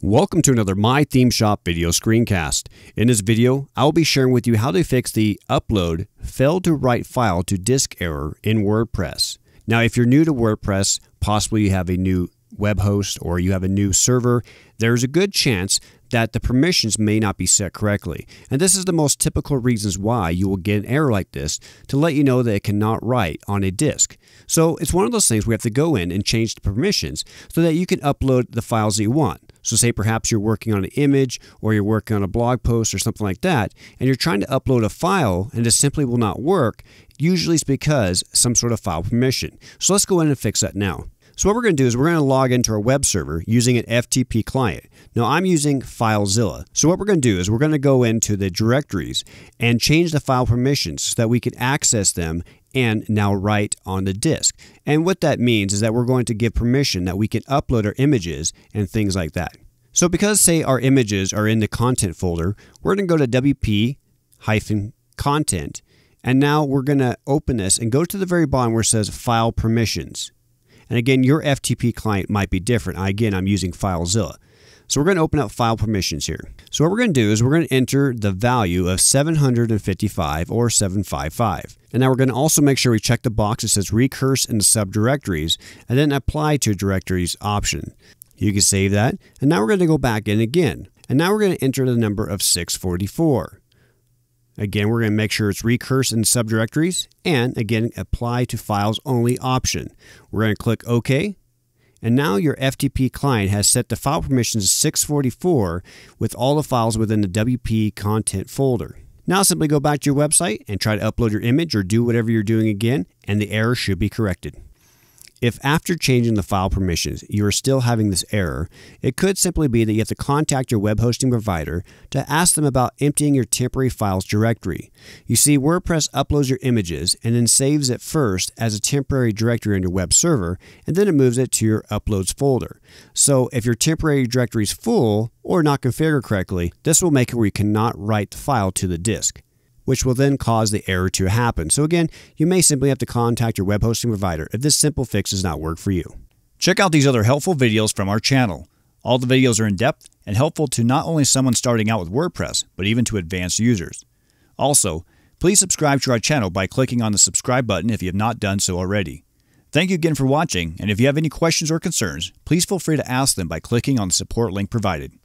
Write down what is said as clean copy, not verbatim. Welcome to another MyThemeShop video screencast. In this video, I will be sharing with you how to fix the upload failed to write file to disk error in WordPress. Now, if you're new to WordPress, possibly you have a new web host or you have a new server, there's a good chance that the permissions may not be set correctly. And this is the most typical reasons why you will get an error like this, to let you know that it cannot write on a disk. So it's one of those things we have to go in and change the permissions so that you can upload the files that you want. So say perhaps you're working on an image or you're working on a blog post or something like that, and you're trying to upload a file and it simply will not work. Usually it's because some sort of file permission. So let's go in and fix that now. So what we're going to do is we're going to log into our web server using an FTP client. Now I'm using FileZilla. So what we're going to do is we're going to go into the directories and change the file permissions so that we can access them and now write on the disk. And what that means is that we're going to give permission that we can upload our images and things like that. So because say our images are in the content folder, we're going to go to wp-content, and now we're going to open this and go to the very bottom where it says file permissions. And again, your FTP client might be different. Again, I'm using FileZilla. So we're going to open up file permissions here. So what we're going to do is we're going to enter the value of 755 or 755. And now we're going to also make sure we check the box that says recurse in the subdirectories and then apply to directories option. You can save that. And now we're going to go back in again. And now we're going to enter the number of 644. Again, we're going to make sure it's recurse in subdirectories and again, apply to files only option. We're going to click OK. And now your FTP client has set the file permissions to 644 with all the files within the WP content folder. Now simply go back to your website and try to upload your image or do whatever you're doing again, and the error should be corrected. If after changing the file permissions, you are still having this error, it could simply be that you have to contact your web hosting provider to ask them about emptying your temporary files directory. You see, WordPress uploads your images and then saves it first as a temporary directory on your web server, and then it moves it to your uploads folder. So if your temporary directory is full or not configured correctly, this will make it where you cannot write the file to the disk, which will then cause the error to happen. So again, you may simply have to contact your web hosting provider if this simple fix does not work for you. Check out these other helpful videos from our channel. All the videos are in depth and helpful to not only someone starting out with WordPress, but even to advanced users. Also, please subscribe to our channel by clicking on the subscribe button if you have not done so already. Thank you again for watching, and if you have any questions or concerns, please feel free to ask them by clicking on the support link provided.